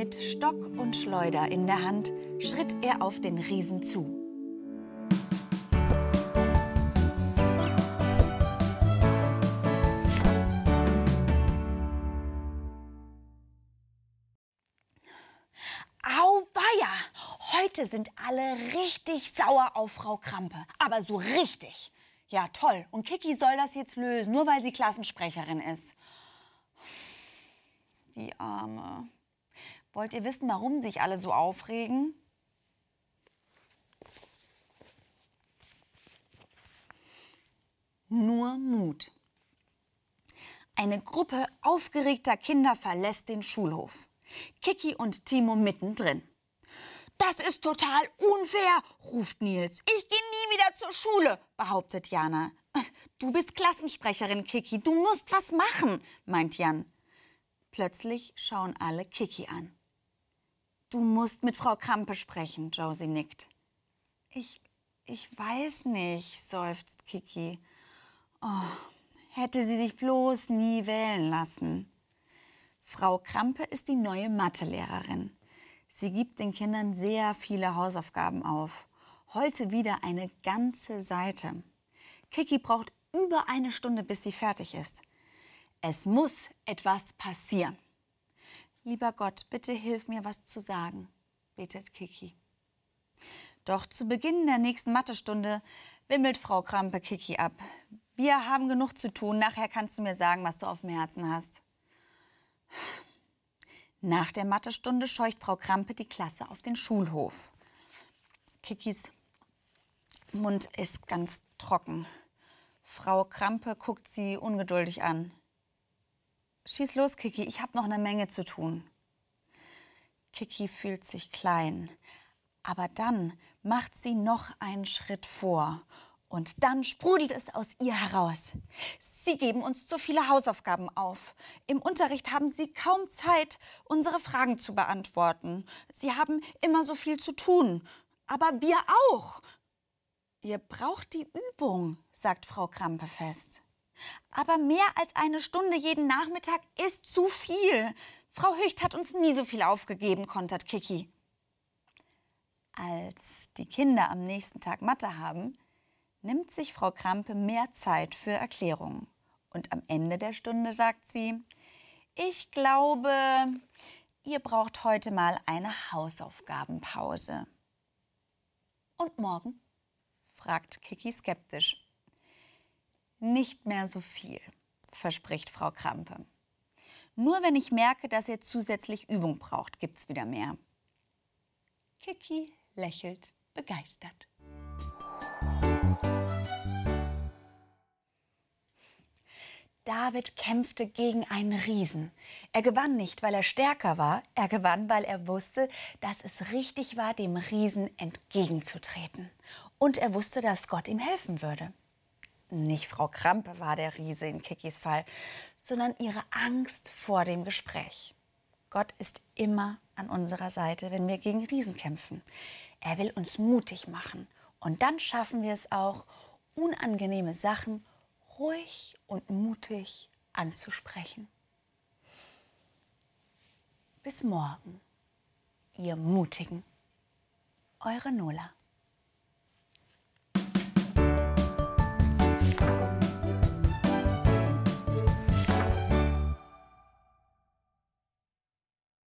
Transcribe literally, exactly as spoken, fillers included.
Mit Stock und Schleuder in der Hand schritt er auf den Riesen zu. Sind alle richtig sauer auf Frau Krampe. Aber so richtig. Ja, toll. Und Kiki soll das jetzt lösen, nur weil sie Klassensprecherin ist. Die Arme. Wollt ihr wissen, warum sich alle so aufregen? Nur Mut. Eine Gruppe aufgeregter Kinder verlässt den Schulhof. Kiki und Timo mittendrin. Das ist total unfair, ruft Nils. Ich gehe nie wieder zur Schule, behauptet Jana. Du bist Klassensprecherin, Kiki. Du musst was machen, meint Jan. Plötzlich schauen alle Kiki an. Du musst mit Frau Krampe sprechen, Josie nickt. Ich, ich weiß nicht, seufzt Kiki. Oh, hätte sie sich bloß nie wählen lassen. Frau Krampe ist die neue Mathelehrerin. Sie gibt den Kindern sehr viele Hausaufgaben auf. Heute wieder eine ganze Seite. Kiki braucht über eine Stunde, bis sie fertig ist. Es muss etwas passieren. Lieber Gott, bitte hilf mir, was zu sagen, betet Kiki. Doch zu Beginn der nächsten Mathestunde wimmelt Frau Krampe Kiki ab. Wir haben genug zu tun. Nachher kannst du mir sagen, was du auf dem Herzen hast. Nach der Mathestunde scheucht Frau Krampe die Klasse auf den Schulhof. Kikis Mund ist ganz trocken. Frau Krampe guckt sie ungeduldig an. Schieß los, Kiki, ich habe noch eine Menge zu tun. Kiki fühlt sich klein. Aber dann macht sie noch einen Schritt vor. Und dann sprudelt es aus ihr heraus. Sie geben uns zu viele Hausaufgaben auf. Im Unterricht haben sie kaum Zeit, unsere Fragen zu beantworten. Sie haben immer so viel zu tun. Aber wir auch. Ihr braucht die Übung, sagt Frau Krampe fest. Aber mehr als eine Stunde jeden Nachmittag ist zu viel. Frau Hücht hat uns nie so viel aufgegeben, kontert Kiki. Als die Kinder am nächsten Tag Mathe haben, nimmt sich Frau Krampe mehr Zeit für Erklärungen. Und am Ende der Stunde sagt sie, ich glaube, ihr braucht heute mal eine Hausaufgabenpause. Und morgen? Fragt Kiki skeptisch. Nicht mehr so viel, verspricht Frau Krampe. Nur wenn ich merke, dass ihr zusätzlich Übung braucht, gibt's wieder mehr. Kiki lächelt begeistert. David kämpfte gegen einen Riesen. Er gewann nicht, weil er stärker war. Er gewann, weil er wusste, dass es richtig war, dem Riesen entgegenzutreten. Und er wusste, dass Gott ihm helfen würde. Nicht Frau Krampe war der Riese in Kikis Fall, sondern ihre Angst vor dem Gespräch. Gott ist immer an unserer Seite, wenn wir gegen Riesen kämpfen. Er will uns mutig machen. Und dann schaffen wir es auch, unangenehme Sachen ruhig und mutig anzusprechen. Bis morgen, ihr Mutigen. Eure Nola.